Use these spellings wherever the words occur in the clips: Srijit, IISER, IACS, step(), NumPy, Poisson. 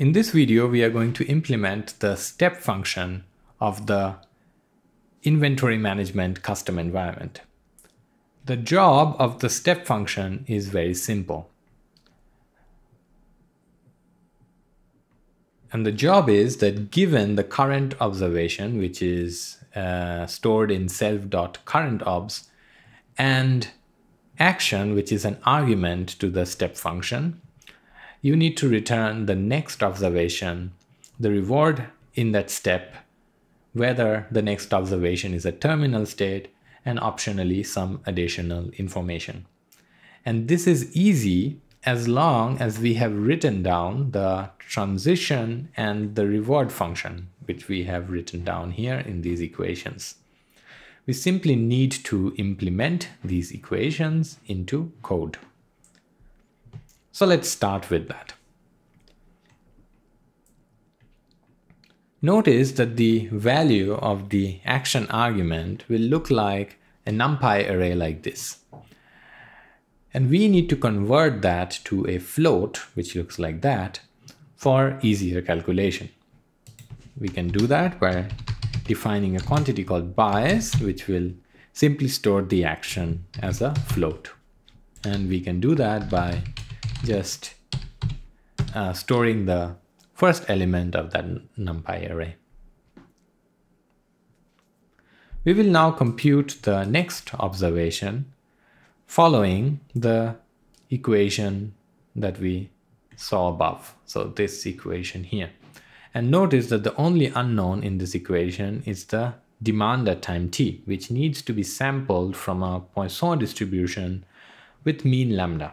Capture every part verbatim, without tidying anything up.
In this video, we are going to implement the step function of the inventory management custom environment. The job of the step function is very simple. And the job is that given the current observation, which is uh, stored in self.currentObs, and action, which is an argument to the step function, you need to return the next observation, the reward in that step, whether the next observation is a terminal state, and optionally some additional information. And this is easy as long as we have written down the transition and the reward function, which we have written down here in these equations. We simply need to implement these equations into code. So let's start with that. Notice that the value of the action argument will look like a NumPy array like this. And we need to convert that to a float, which looks like that, for easier calculation. We can do that by defining a quantity called bias, which will simply store the action as a float. And we can do that by just uh, storing the first element of that NumPy array. We will now compute the next observation following the equation that we saw above. So this equation here. And notice that the only unknown in this equation is the demand at time t, which needs to be sampled from a Poisson distribution with mean lambda.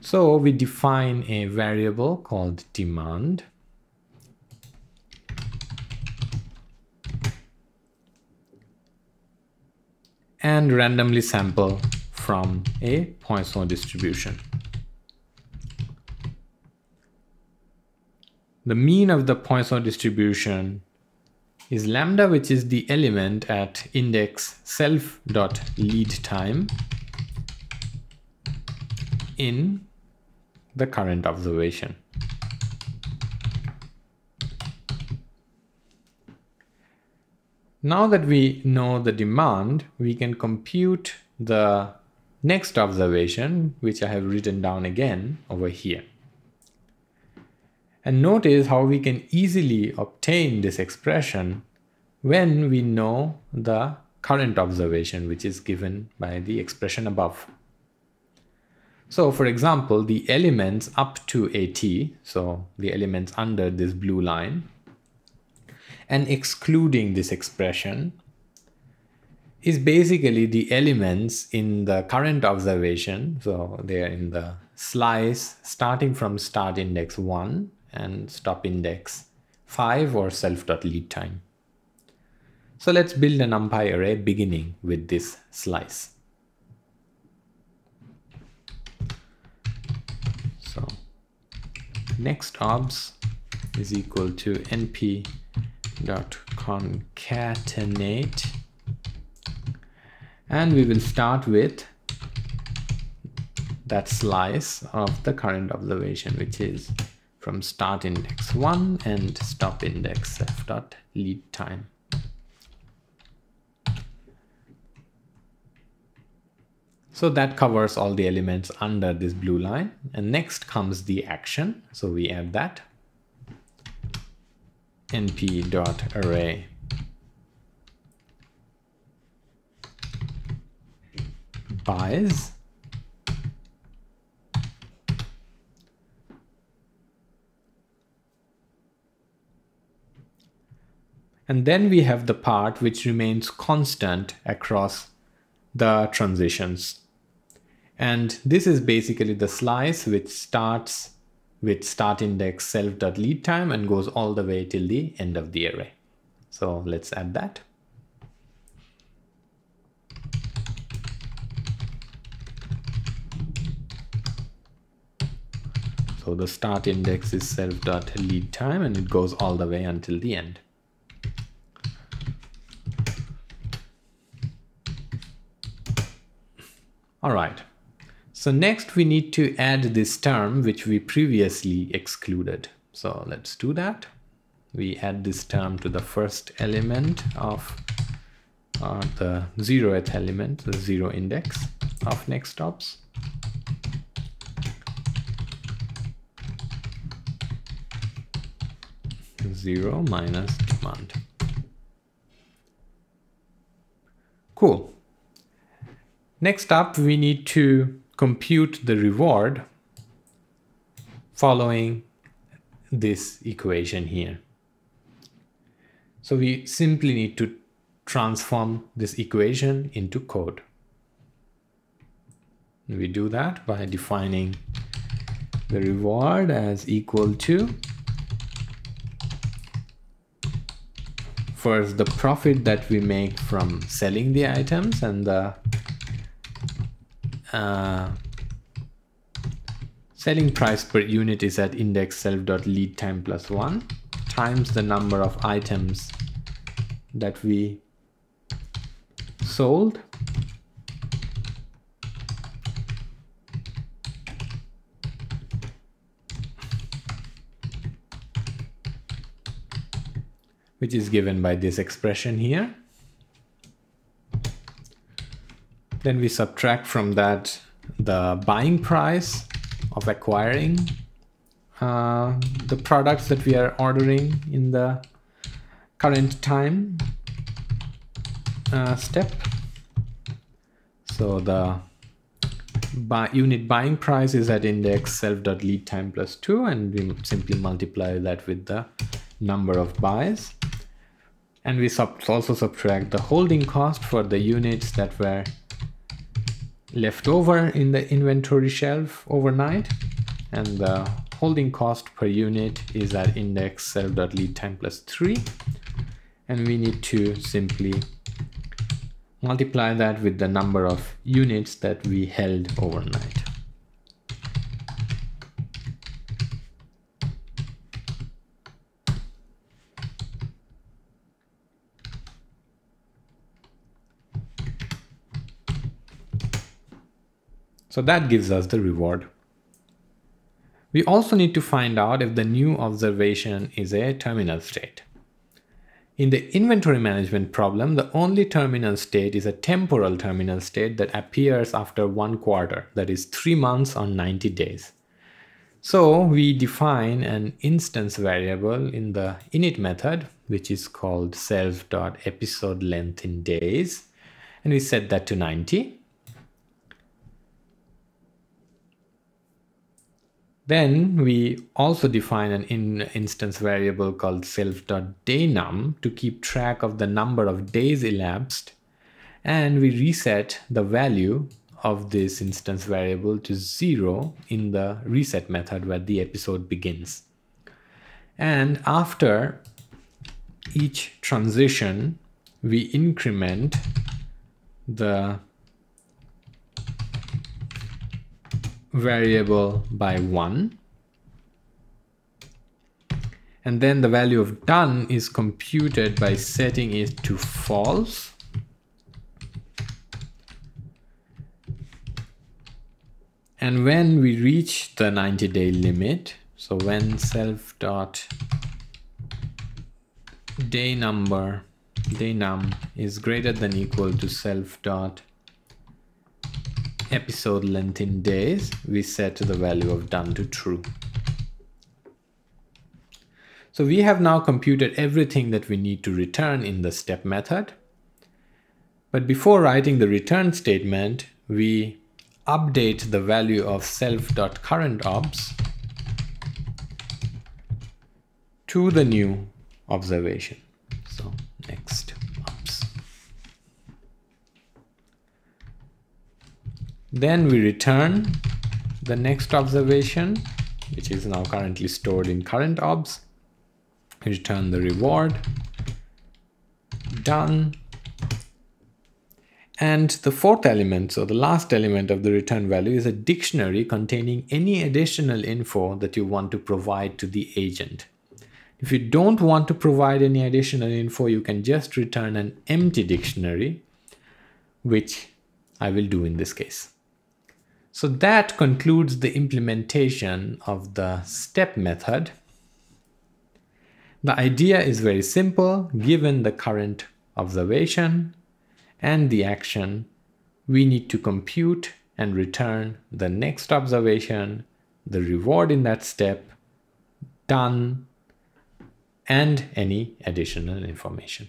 So we define a variable called demand. And randomly sample from a Poisson distribution. The mean of the Poisson distribution is lambda, which is the element at index self.leadTime in the current observation. Now that we know the demand, we can compute the next observation, which I have written down again over here. And notice how we can easily obtain this expression when we know the current observation, which is given by the expression above. So for example, the elements up to at, so the elements under this blue line, and excluding this expression, is basically the elements in the current observation. So they are in the slice starting from start index one and stop index five or self.lead time. So let's build a NumPy array beginning with this slice. So next obs is equal to np.concatenate. And we will start with that slice of the current observation, which is from start index one and stop index self.lead time. So that covers all the elements under this blue line. And next comes the action. So we add that np.array. Bias. And then we have the part which remains constant across the transitions. And this is basically the slice which starts with start index self.lead time and goes all the way till the end of the array. So let's add that. So the start index is self.lead time and it goes all the way until the end. All right. So next we need to add this term which we previously excluded. So let's do that. We add this term to the first element of uh, the zeroth element, the zero index of nextOps. Zero minus demand. Cool. Next up, we need to compute the reward following this equation here. So we simply need to transform this equation into code. We do that by defining the reward as equal to first the profit that we make from selling the items and the uh, selling price per unit is at index self.lead time plus one times the number of items that we sold which is given by this expression here. Then we subtract from that the buying price of acquiring uh, the products that we are ordering in the current time uh, step. So the buy unit buying price is at index self.lead time plus two, and we simply multiply that with the number of buys. And we sub also subtract the holding cost for the units that were left over in the inventory shelf overnight. And the holding cost per unit is at index self.lead time plus three. And we need to simply multiply that with the number of units that we held overnight. So that gives us the reward. We also need to find out if the new observation is a terminal state. In the inventory management problem, the only terminal state is a temporal terminal state that appears after one quarter, that is three months on ninety days. So we define an instance variable in the init method, which is called self.episode length in days, and we set that to ninety. Then we also define an in instance variable called self.daynum to keep track of the number of days elapsed. And we reset the value of this instance variable to zero in the reset method where the episode begins. And after each transition, we increment the variable by one, and then the value of done is computed by setting it to false, and when we reach the ninety day limit, so when self dot day number day num is greater than equal to self dot episode length in days, we set the value of done to true. So we have now computed everything that we need to return in the step method. But before writing the return statement, we update the value of self.currentObs to the new observation. So next. Then we return the next observation, which is now currently stored in current obs. We return the reward, done. And the fourth element, so the last element of the return value, is a dictionary containing any additional info that you want to provide to the agent. If you don't want to provide any additional info, you can just return an empty dictionary, which I will do in this case. So that concludes the implementation of the step method. The idea is very simple. Given the current observation and the action, we need to compute and return the next observation, the reward in that step, done, and any additional information.